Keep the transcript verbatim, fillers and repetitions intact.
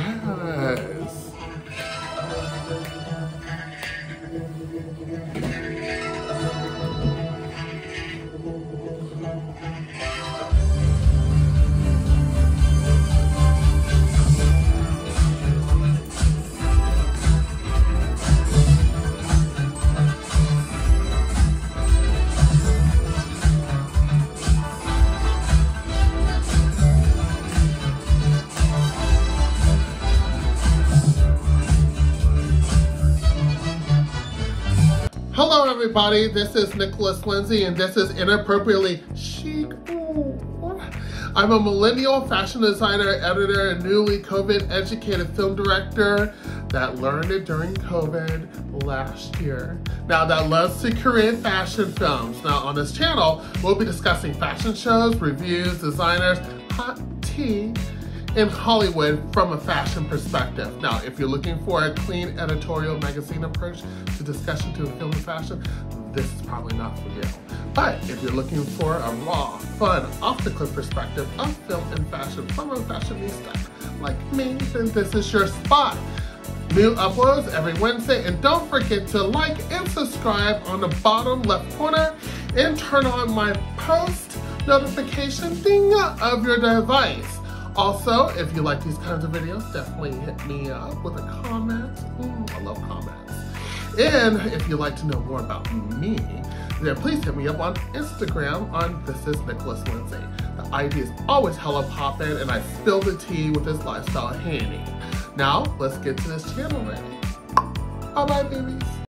Yes. Hello everybody, this is Nicholas Lindsey and this is Inappropriately Chic. Ooh. I'm a millennial fashion designer, editor, and newly COVID educated film director that learned it during COVID last year. Now that loves to create fashion films. Now on this channel, we'll be discussing fashion shows, reviews, designers, hot tea, in Hollywood from a fashion perspective. Now, if you're looking for a clean editorial magazine approach to discussion to film and fashion, this is probably not for you. But if you're looking for a raw, fun, off-the-cliff perspective of film and fashion from a fashionista like me, then this is your spot. New uploads every Wednesday, and don't forget to like and subscribe on the bottom left corner and turn on my post notification thing of your device. Also, if you like these kinds of videos, definitely hit me up with a comment. Mm, I love comments. And if you'd like to know more about me, then please hit me up on Instagram on This is Nicholas Lindsey. The I D is always hella poppin', and I spill the tea with this lifestyle handy. Now, let's get to this channel ready. Bye bye, babies.